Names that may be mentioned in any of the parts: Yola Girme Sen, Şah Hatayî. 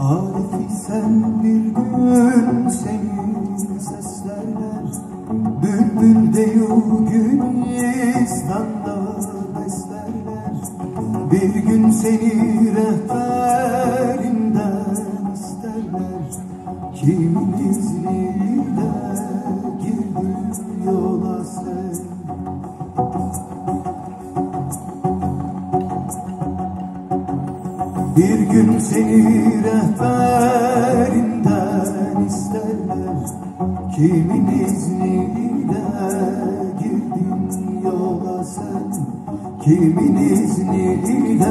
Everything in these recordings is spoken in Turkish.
Arif isen bir gün senin seslerle bülbül deyu Gülistan'da beslerler. Bir gün seni rehberinden isterler. Kimin izniyle girdin yola sen? Bir gün seni rehberinden isterler. Kimin izniyle girdin yola sen? Kimin izniyle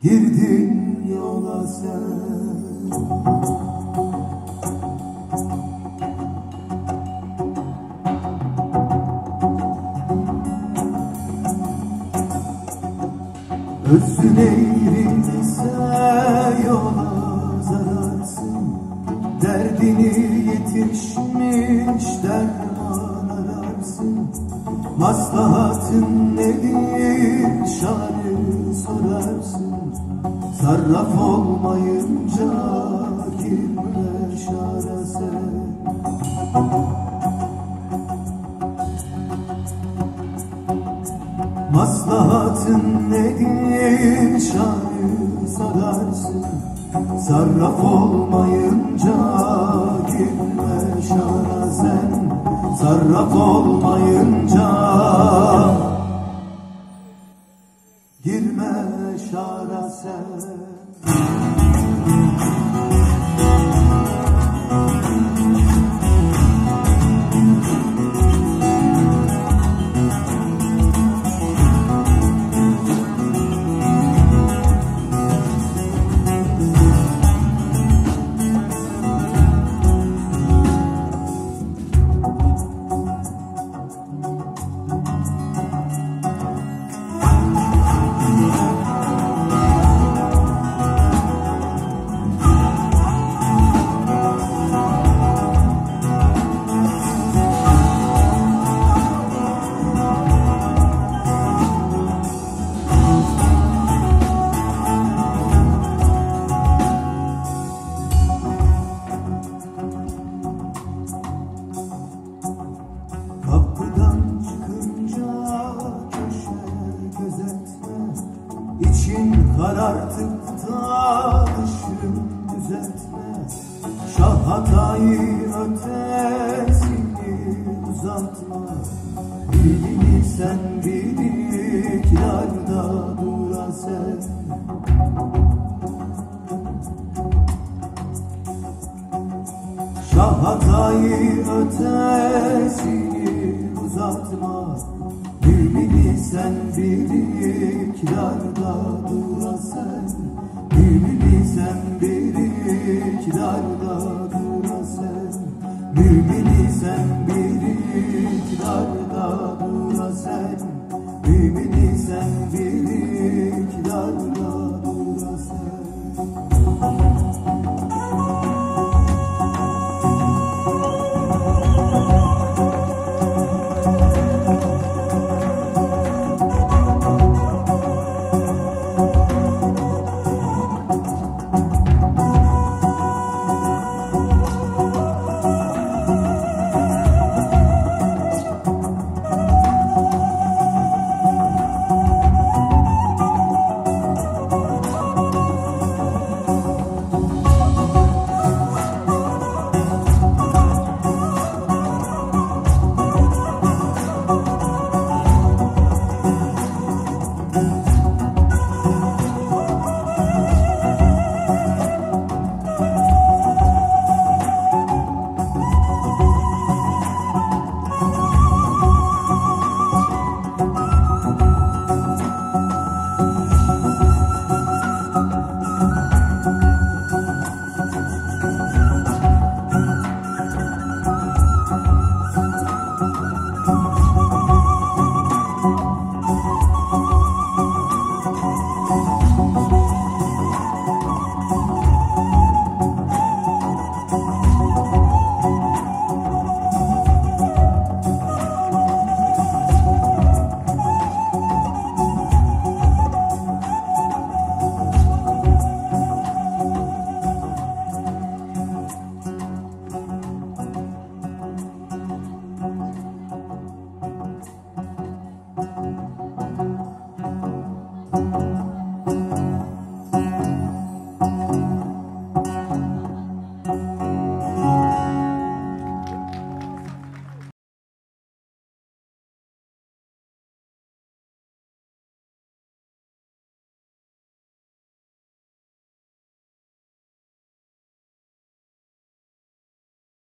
girdin yola sen? Özün eğrilse yola zararsın. Derdini yetişmiş derman ararsın. Maslahatın nedir şanı sorarsın. Sarraf olmayınca girme şarese. Maslahatın nedir şanı sorarsın. Sarraf olmayınca girme şara sen. Sarraf olmayınca girme şara sen. Karartıkta düşün düzeltme. Şah Hatayî ötesini uzatma. Bilini sen biriklarda dura sen. Şah Hatayî ötesini uzatma. Mümini sen biriklarda dura sen. Mümini sen biriklarda dura sen. Mümini sen biriklarda dura sen. Mümini sen biriklarda dura sen.